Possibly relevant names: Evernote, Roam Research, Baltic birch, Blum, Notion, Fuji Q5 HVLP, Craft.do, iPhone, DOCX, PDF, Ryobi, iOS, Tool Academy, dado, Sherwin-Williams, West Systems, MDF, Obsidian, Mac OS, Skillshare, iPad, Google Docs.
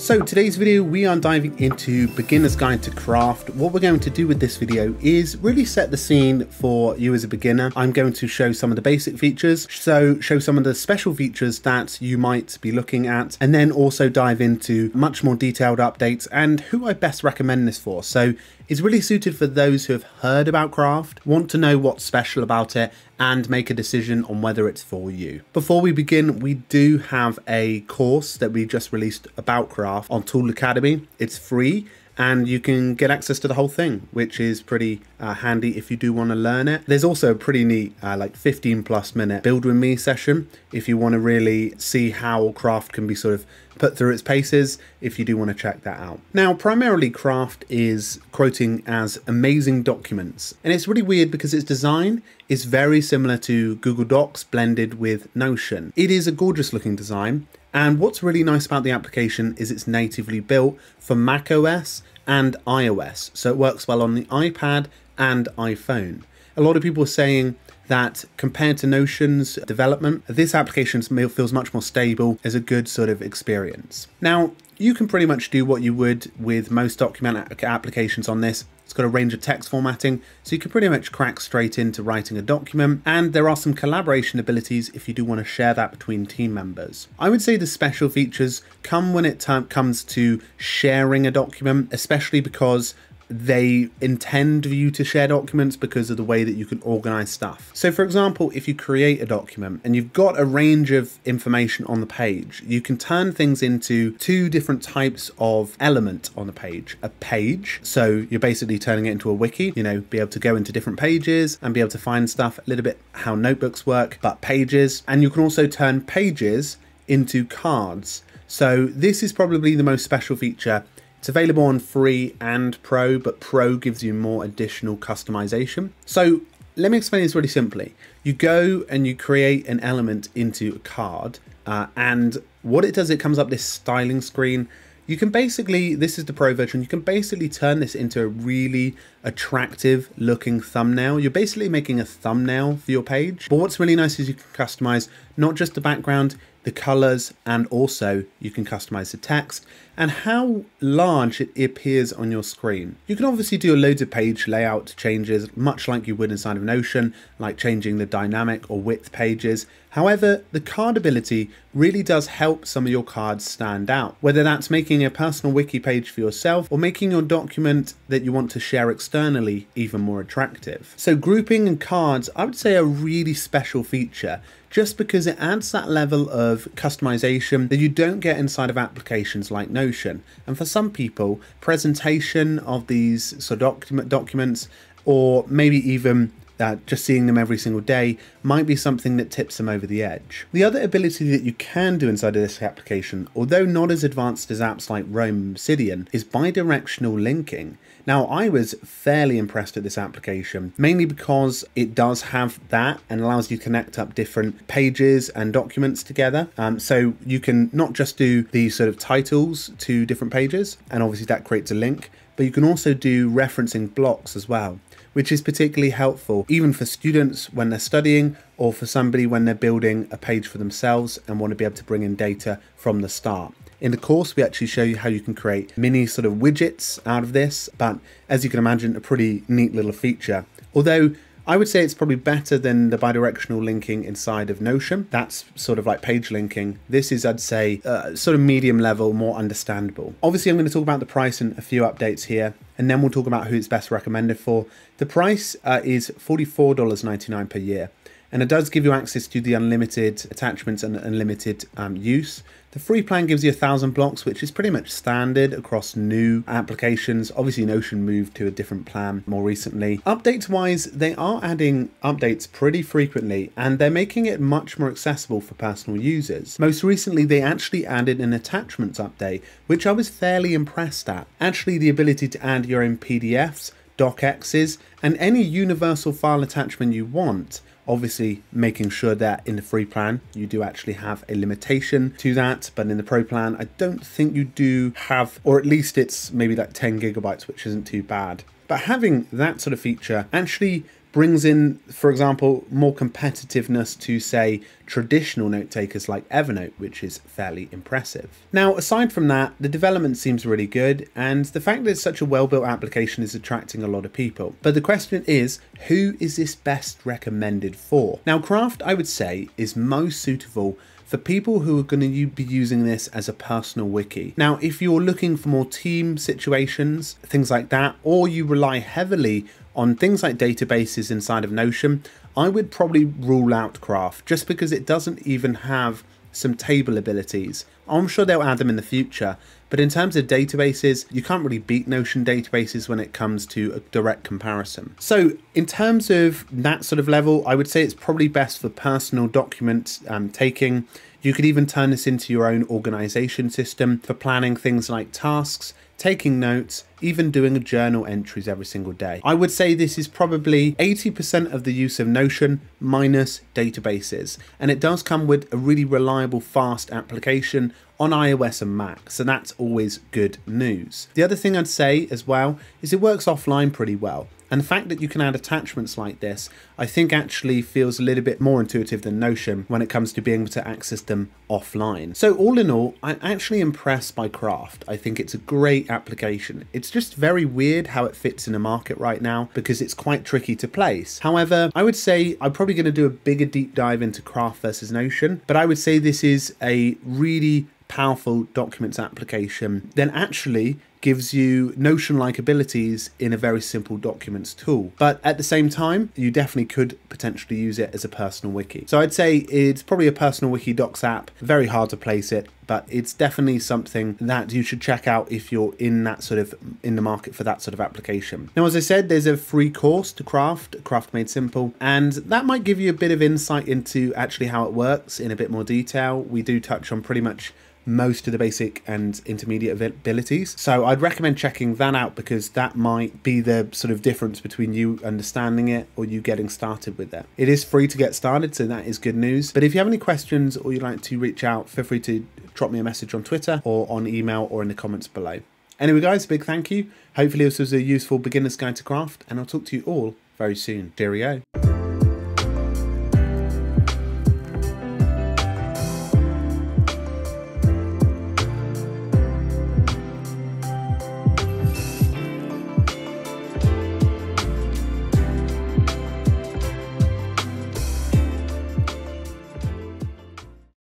So today's video, we are diving into Beginner's Guide to Craft. What we're going to do with this video is really set the scene for you as a beginner. I'm going to show some of the basic features, so show some of the special features that you might be looking at, and then also dive into much more detailed updates and who I best recommend this for. So it's really suited for those who have heard about Craft, want to know what's special about it, and make a decision on whether it's for you. Before we begin, we do have a course that we just released about Craft on Tool Academy. It's free and you can get access to the whole thing, which is pretty handy if you do want to learn it. There's also a pretty neat like 15+ minute build with me session if you want to really see how Craft can be sort of put through its paces, if you do want to check that out. Now, primarily Craft is quoting as amazing documents, and it's really weird because its design is very similar to Google Docs blended with Notion. It is a gorgeous looking design, and what's really nice about the application is it's natively built for Mac OS and iOS, so it works well on the iPad and iPhone. A lot of people are saying that compared to Notion's development, this application feels much more stable as a good sort of experience. Now, you can pretty much do what you would with most document applications on this. It's got a range of text formatting, so you can pretty much crack straight into writing a document. And there are some collaboration abilities if you do want to share that between team members. I would say the special features come when it comes to sharing a document, especially because they intend for you to share documents because of the way that you can organize stuff. So for example, if you create a document and you've got a range of information on the page, you can turn things into two different types of element on the page. A page, so you're basically turning it into a wiki, you know, be able to go into different pages and be able to find stuff, a little bit how notebooks work, but pages. And you can also turn pages into cards. So this is probably the most special feature. It's available on free and pro, but pro gives you more additional customization. So let me explain this really simply. You go and you create an element into a card, and what it does, it comes up this styling screen. You can basically, this is the pro version, you can basically turn this into a really attractive looking thumbnail. You're basically making a thumbnail for your page. But what's really nice is you can customize not just the background, the colors, and also you can customize the text and how large it appears on your screen. You can obviously do loads of page layout changes, much like you would inside of Notion, like changing the dynamic or width pages. However, the card ability really does help some of your cards stand out, whether that's making a personal wiki page for yourself or making your document that you want to share externally even more attractive. So grouping and cards, I would say, are a really special feature, just because it adds that level of customization that you don't get inside of applications like Notion. And for some people, presentation of these sort of documents, or maybe even just seeing them every single day, might be something that tips them over the edge. The other ability that you can do inside of this application, although not as advanced as apps like Roam and Obsidian, is bi-directional linking. Now, I was fairly impressed at this application, mainly because it does have that and allows you to connect up different pages and documents together. So you can not just do the sort of titles to different pages, and obviously that creates a link, but you can also do referencing blocks as well, which is particularly helpful even for students when they're studying, or for somebody when they're building a page for themselves and want to be able to bring in data from the start. In the course, we actually show you how you can create mini sort of widgets out of this, but as you can imagine, a pretty neat little feature. Although I would say it's probably better than the bidirectional linking inside of Notion. That's sort of like page linking. This is, I'd say, sort of medium level, more understandable. Obviously, I'm going to talk about the price and a few updates here, and then we'll talk about who it's best recommended for. The price is $44.99 per year. And it does give you access to the unlimited attachments and unlimited use. The free plan gives you 1,000 blocks, which is pretty much standard across new applications. Obviously, Notion moved to a different plan more recently. Updates-wise, they are adding updates pretty frequently, and they're making it much more accessible for personal users. Most recently, they actually added an attachments update, which I was fairly impressed at. Actually, the ability to add your own PDFs, DOCXs, and any universal file attachment you want. Obviously, making sure that in the free plan, you do actually have a limitation to that. But in the pro plan, I don't think you do have, or at least it's maybe like 10 gigabytes, which isn't too bad. But having that sort of feature actually brings in, for example, more competitiveness to, say, traditional note takers like Evernote, which is fairly impressive. Now, aside from that, the development seems really good, and the fact that it's such a well-built application is attracting a lot of people. But the question is, who is this best recommended for? Now, Craft, I would say, is most suitable for people who are going to be using this as a personal wiki. Now, if you're looking for more team situations, things like that, or you rely heavily on things like databases inside of Notion, I would probably rule out Craft just because it doesn't even have some table abilities. I'm sure they'll add them in the future, but in terms of databases, you can't really beat Notion databases when it comes to a direct comparison. So in terms of that sort of level, I would say it's probably best for personal document taking. You could even turn this into your own organization system for planning things like tasks, taking notes, even doing journal entries every single day. I would say this is probably 80% of the use of Notion minus databases. And it does come with a really reliable, fast application on iOS and Mac, so that's always good news. The other thing I'd say as well is it works offline pretty well. And the fact that you can add attachments like this, I think actually feels a little bit more intuitive than Notion when it comes to being able to access them offline. So all in all, I'm actually impressed by Craft. I think it's a great application. It's just very weird how it fits in the market right now because it's quite tricky to place. However, I would say I'm probably gonna do a bigger deep dive into Craft versus Notion, but I would say this is a really powerful documents application then actually gives you Notion-like abilities in a very simple documents tool. But at the same time, you definitely could potentially use it as a personal wiki. So I'd say it's probably a personal wiki docs app, very hard to place it, but it's definitely something that you should check out if you're in that sort of, in the market for that sort of application. Now, as I said, there's a free course to Craft, Craft Made Simple, and that might give you a bit of insight into actually how it works in a bit more detail. We do touch on pretty much most of the basic and intermediate abilities. So I'd recommend checking that out because that might be the sort of difference between you understanding it or you getting started with it. It is free to get started, so that is good news. But if you have any questions or you'd like to reach out, feel free to drop me a message on Twitter or on email or in the comments below. Anyway, guys, big thank you. Hopefully this was a useful beginner's guide to Craft, and I'll talk to you all very soon. Cheerio.